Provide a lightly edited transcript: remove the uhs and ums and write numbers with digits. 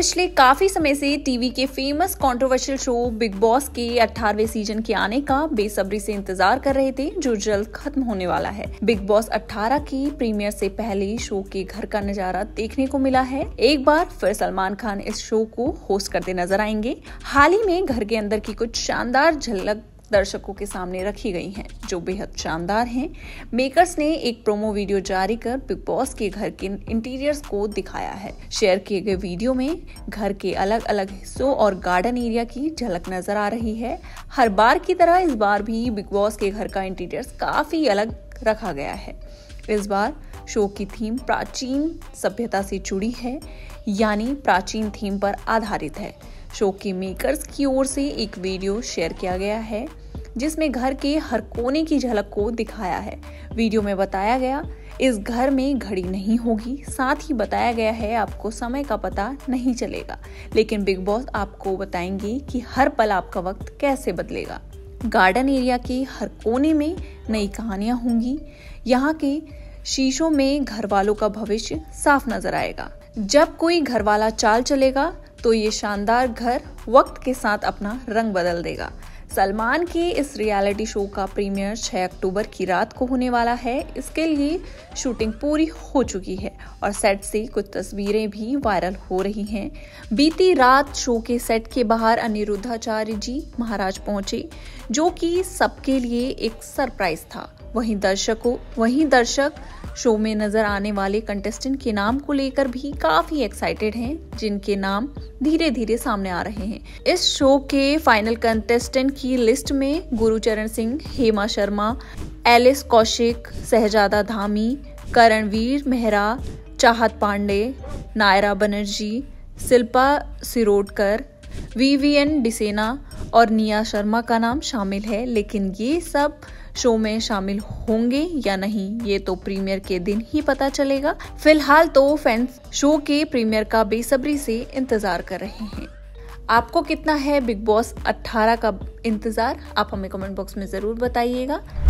पिछले काफी समय से टीवी के famous controversial show Bigg Boss के 18वें सीजन के आने का बेसब्री से इंतजार कर रहे थे, जो जल्द खत्म होने वाला है। बिग बॉस 18 की प्रीमियर से पहले शो के घर का नजारा देखने को मिला है। एक बार फिर सलमान खान इस शो को होस्ट करते नजर आएंगे। हाल ही में घर के अंदर की कुछ शानदार झलक दर्शकों के सामने रखी गई हैं, जो बेहद शानदार हैं। मेकर्स ने एक प्रोमो वीडियो जारी कर बिग बॉस के घर के इंटीरियर्स को दिखाया है। शेयर किए गए वीडियो में घर के अलग अलग हिस्सों और गार्डन एरिया की झलक नजर आ रही है। हर बार की तरह इस बार भी बिग बॉस के घर का इंटीरियर्स काफी अलग रखा गया है। इस बार शो की थीम प्राचीन सभ्यता से जुड़ी है, यानी प्राचीन थीम पर आधारित है। शो के मेकर्स की ओर से एक वीडियो शेयर किया गया है, जिसमें घर के हर कोने की झलक को दिखाया है। वीडियो में बताया गया इस घर में घड़ी नहीं होगी, साथ ही बताया गया है आपको समय का पता नहीं चलेगा, लेकिन बिग बॉस आपको बताएंगे कि हर पल आपका वक्त कैसे बदलेगा। गार्डन एरिया के हर कोने में नई कहानियां होंगी। यहाँ के शीशों में घर वालों का भविष्य साफ नजर आएगा। जब कोई घर वाला चाल चलेगा तो ये शानदार घर वक्त के साथ अपना रंग बदल देगा। सलमान के इस रियलिटी शो का प्रीमियर 6 अक्टूबर की रात को होने वाला है। इसके लिए शूटिंग पूरी हो चुकी है और सेट से कुछ तस्वीरें भी वायरल हो रही हैं। बीती रात शो के सेट के बाहर अनिरुद्धाचार्य जी महाराज पहुंचे, जो कि सबके लिए एक सरप्राइज था। वहीं दर्शक शो में नजर आने वाले कंटेस्टेंट के नाम को लेकर भी काफी एक्साइटेड हैं, जिनके नाम धीरे धीरे सामने आ रहे हैं। इस शो के फाइनल कंटेस्टेंट की लिस्ट में गुरुचरण सिंह, हेमा शर्मा, एलिस कौशिक, शहजादा धामी, करणवीर मेहरा, चाहत पांडे, नायरा बनर्जी, शिल्पा शिरोडकर, विवियन डिसेना और निया शर्मा का नाम शामिल है। लेकिन ये सब शो में शामिल होंगे या नहीं, ये तो प्रीमियर के दिन ही पता चलेगा। फिलहाल तो फैंस शो के प्रीमियर का बेसब्री से इंतजार कर रहे हैं। आपको कितना है बिग बॉस 18 का इंतजार? आप हमें कमेंट बॉक्स में जरूर बताइएगा।